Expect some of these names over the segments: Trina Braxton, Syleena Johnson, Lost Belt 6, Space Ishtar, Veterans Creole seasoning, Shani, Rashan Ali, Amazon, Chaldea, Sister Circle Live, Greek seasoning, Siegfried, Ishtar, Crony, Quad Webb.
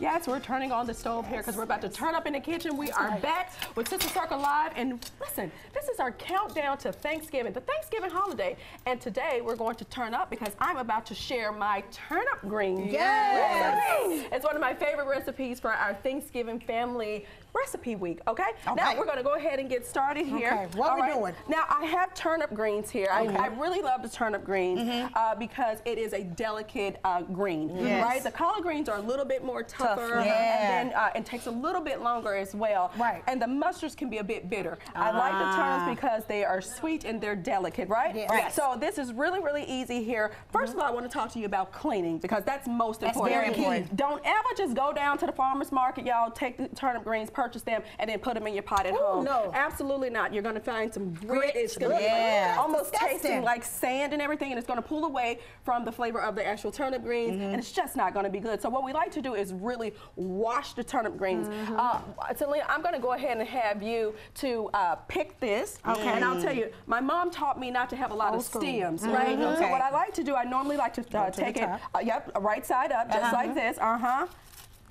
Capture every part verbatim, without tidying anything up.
Yes, we're turning on the stove yes. here because we're about to turn up in the kitchen. We That's are right. back with Sister Circle Live. And listen, this is our countdown to Thanksgiving, the Thanksgiving holiday. And today we're going to turn up because I'm about to share my turnip green yes. recipe. It's one of my favorite recipes for our Thanksgiving family recipe week, okay? okay. Now we're going to go ahead and get started here. Okay. What All are we right? doing? Now I have turnip greens here. Okay. I, I really love the turnip greens mm-hmm. uh, because it is a delicate uh, green, yes. right? The collard greens are a little bit more tough. Yeah. And then uh, it takes a little bit longer as well. Right. And the mustards can be a bit bitter. Ah. I like the turnips because they are sweet and they're delicate, right? Yes. Right. So this is really, really easy here. First mm-hmm. of all, I want to talk to you about cleaning because that's most that's important. Very important. Don't ever just go down to the farmer's market, y'all, take the turnip greens, purchase them, and then put them in your pot at Ooh, home. No. Absolutely not. You're going to find some grit. It's going to yeah. be almost disgusting. Tasting like sand and everything, and it's going to pull away from the flavor of the actual turnip greens, mm-hmm. and it's just not going to be good. So what we like to do is really Really wash the turnip greens. Mm-hmm. uh, Syleena, I'm going to go ahead and have you to uh, pick this. Okay. And I'll tell you, my mom taught me not to have a lot Old of stems, school. Right? Mm-hmm. Okay. So what I like to do, I normally like to uh, take to it, uh, yep, right side up, uh-huh. just like this. Uh huh.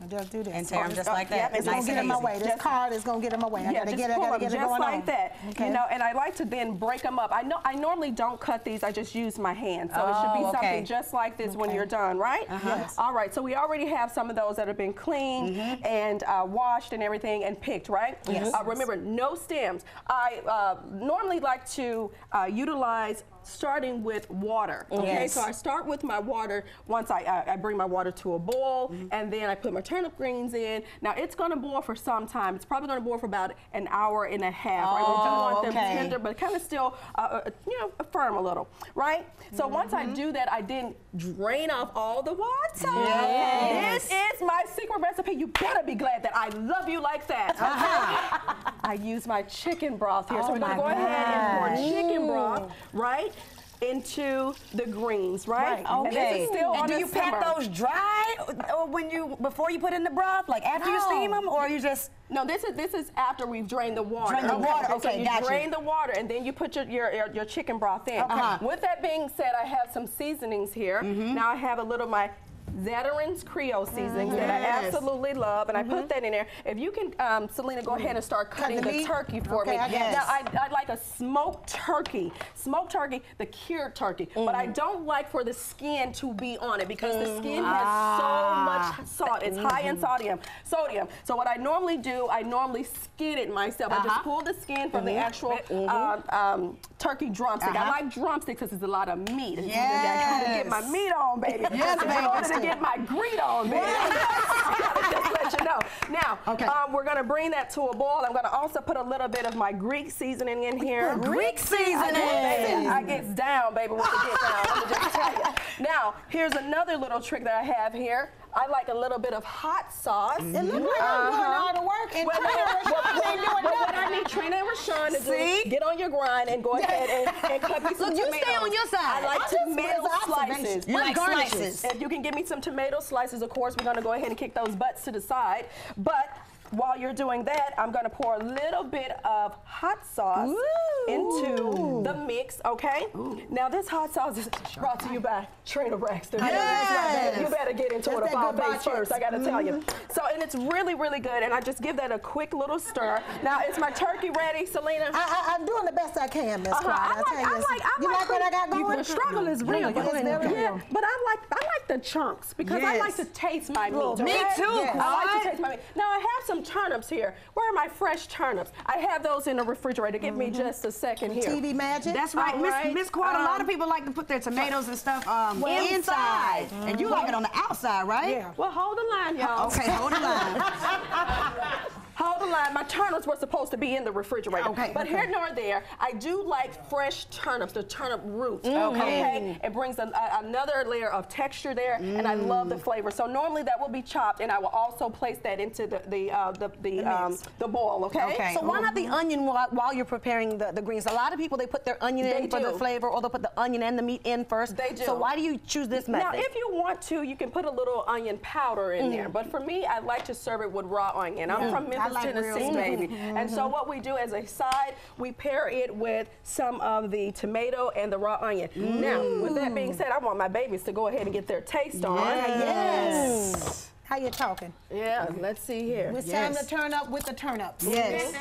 I just do this. And tear them just like that. Yep, it's nice gonna get in my way. This just, card is gonna get in my way. I yeah, gotta get it. I gotta get it going on. Just like that. Okay. You know, and I like to then break them up. I know I normally don't cut these. I just use my hand. So oh, it should be okay. something just like this okay. when you're done, right? Uh-huh. Yes. All right. So we already have some of those that have been cleaned mm-hmm. and uh, washed and everything and picked, right? Yes. Uh, remember, no stems. I uh, normally like to uh, utilize. Starting with water, okay? Yes. So I start with my water. Once I, I, I bring my water to a boil, mm-hmm. and then I put my turnip greens in. Now it's gonna boil for some time. It's probably gonna boil for about an hour and a half, oh, right? We do want okay. them tender, but kind of still, uh, you know, firm a little, right? So mm-hmm. once I do that, I then drain off all the water. Yes. This is my secret recipe. You better be glad that I love you like that. Uh-huh. I use my chicken broth here. Oh, so we're gonna go God. Ahead and pour chicken broth, right? Into the greens, right? right. Okay. And, still and do you simmer. Pat those dry or when you before you put in the broth, like after no. you steam them, or you just no? This is this is after we've drained the water. Drain the okay. water. Okay, so you gotcha. Drain the water and then you put your your, your, your chicken broth in. Okay. Uh-huh. With that being said, I have some seasonings here. Mm-hmm. Now I have a little of my Veterans Creole seasoning mm-hmm. that yes. I absolutely love, and mm-hmm. I put that in there. If you can, um, Syleena, go ahead and start cutting Cut the, the turkey for okay, me. I now, I, I like a smoked turkey, smoked turkey, the cured turkey, mm-hmm. but I don't like for the skin to be on it because mm-hmm. the skin has ah. so much salt. It's mm-hmm. high in sodium. Sodium. So what I normally do, I normally skin it myself. Uh-huh. I just pull the skin from mm-hmm. the actual mm-hmm. um, um, turkey drumstick. Uh-huh. I like drumsticks because it's a lot of meat. Yes. I gotta get my meat on, baby. Yes, baby. Get my greet on, man. Just let you know. Now, okay. um, we're gonna bring that to a boil. I'm gonna also put a little bit of my Greek seasoning in here. Greek seasoning. I gets get down, baby. When it gets down, let me just tell you. Now, here's another little trick that I have here. I like a little bit of hot sauce. Mm-hmm. It looks like I'm uh-huh. doing all the work, and well, Trina and Rashan ain't doing nothing. What I need Trina and Rashan to See? Do, get on your grind and go ahead and, and cut me some Look, tomatoes. Look, you stay on your side. I like I tomato slices. You like garnishes. Slices. If you can give me some tomato slices, of course, we're going to go ahead and kick those butts to the side. But while you're doing that, I'm going to pour a little bit of hot sauce Ooh. Into the mix, okay? Ooh. Now, this hot sauce is brought to you by Trina Braxton. Yes. You better get into That's it about base first, I got to mm-hmm. tell you. So, and it's really, really good, and I just give that a quick little stir. Now, is my turkey ready, Syleena? I, I, I'm doing the best I can, Miss Quad. Uh-huh. I, like, I, like, I like, you like, like what I got going? The struggle is real. It's very real. Yeah, but I like, I like the chunks because yes. I like to taste my meat. Me right? too, yes. I like to taste my meat. Now, I have some turnips here. Where are my fresh turnips? I have those in the refrigerator. Give mm-hmm. me just a second here. T V magic. That's right, right. Miss Quad. Um, a lot of people like to put their tomatoes and stuff um, well, inside, inside. Mm-hmm. and you like it on the outside, right? Yeah. Well, hold the line, y'all. Okay, hold the line. Hold the line. My turnips were supposed to be in the refrigerator, okay, but okay. here nor there, I do like fresh turnips, the turnip roots. Mm. Okay, it brings a, a, another layer of texture there, mm. and I love the flavor. So normally that will be chopped, and I will also place that into the the uh, the the, the, um, the boil. Okay. okay. So why not the onion while, while you're preparing the, the greens? A lot of people they put their onion they in do. For the flavor, or they'll put the onion and the meat in first. They do. So why do you choose this method? Now, if you want to, you can put a little onion powder in mm. there. But for me, I like to serve it with raw onion. I'm mm. from Memphis, I like Tennessee, baby. Mm-hmm. And so what we do as a side, we pair it with some of the tomato and the raw onion. Mm. Now, with that being said, I want my babies to go ahead and get their taste on. Yes. yes. How you talking? Yeah, okay. Let's see here. It's yes. time to turn up with the turn up. Yes.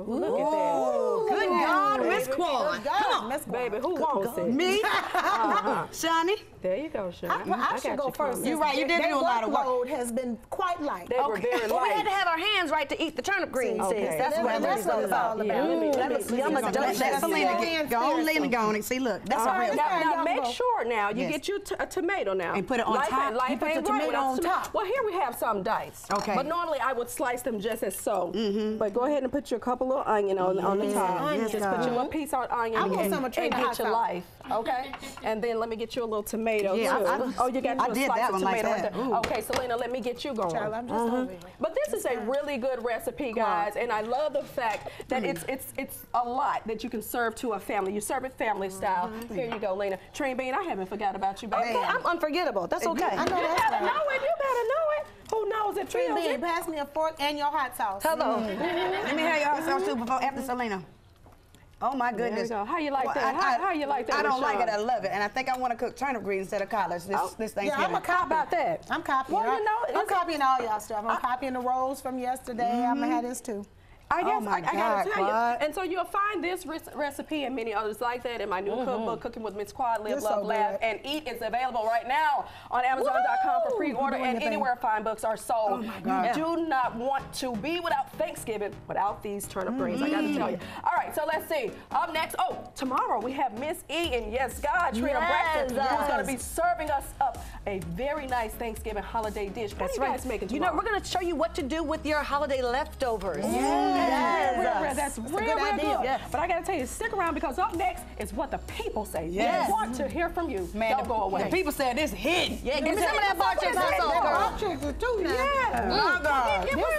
Ooh, Ooh, look at that. Ooh, good God, Miss Quad. Come on, Miss Quad. Baby, who good wants God. It? Me? uh-huh. Shani? There you go, Shani. I, well, I, I should go you first. You're right, you did do a lot of work. Workload has been quite light. They okay. were very light. Well, we had to have our hands right to eat the turnip greens. Okay. That's, that's, that's what it's all about. Yeah. Mm, that looks yummy. Go on, Lena, go on and see, look. That's all right. Now, make sure now you get you a tomato now. And put it on top. You put the tomato on top. Well, here we have some diced. Okay. But normally I would slice them just as so. But go ahead and put your couple little onion on, yes. on the top. Yes, just God. Put your one piece on onion. I want some of Trina Hot Sauce. Your life, okay? And then let me get you a little tomato yeah, too. I, I, oh, you got I you did a slice that of one tomato. Like that. Okay, Syleena, let me get you going. Child, I'm just uh-huh. hungry. But this is a really good recipe, guys, and I love the fact that mm. it's it's it's a lot that you can serve to a family. You serve it family style. Mm-hmm. Here you go, Lena. Trina Bean, I haven't forgot about you, baby. Okay, I'm unforgettable. That's okay. I know you that's better right. know it. You better know it. Who knows if Trina Bean? Pass me a fork and your hot sauce. Hello. Let me have your hot sauce too before after Syleena. Oh my goodness! Go. How you like well, that? I, how, I, how you like that? I don't like it. I love it, and I think I want to cook turnip greens instead of collards this, oh, this Thanksgiving. Yeah, I'm a cop about that. I'm copying. Well, you know, I'm copying all y'all stuff. I'm I, copying the rolls from yesterday. Mm-hmm. I'm gonna have this too. I guess oh my I, God, I gotta tell God. You. And so you'll find this re recipe and many others like that in my new mm-hmm. cookbook, Cooking with Miss Quad, Live, Love, so Laugh, and Eat. It's available right now on Amazon dot com for pre-order and anything. Anywhere fine books are sold. Oh you do not want to be without Thanksgiving without these turnip greens. Mm-hmm. I gotta tell you. All right, so let's see. Up next, oh, tomorrow we have Miss E and yes, God, Trina Braxton, yes. who's gonna be serving us up a very nice Thanksgiving holiday dish. What That's are you guys right. making tomorrow? You know, we're gonna show you what to do with your holiday leftovers. Yeah. Yes. Real, real, real. That's, That's real, real good. Yes. But I gotta tell you, stick around because up next is what the people say. Yes. They want to hear from you. Man, don't the, go away. The people said this hit. Yeah, give me some of that bar chicken sauce. Bar chicken too now. Yeah. Mm. Mm. Give me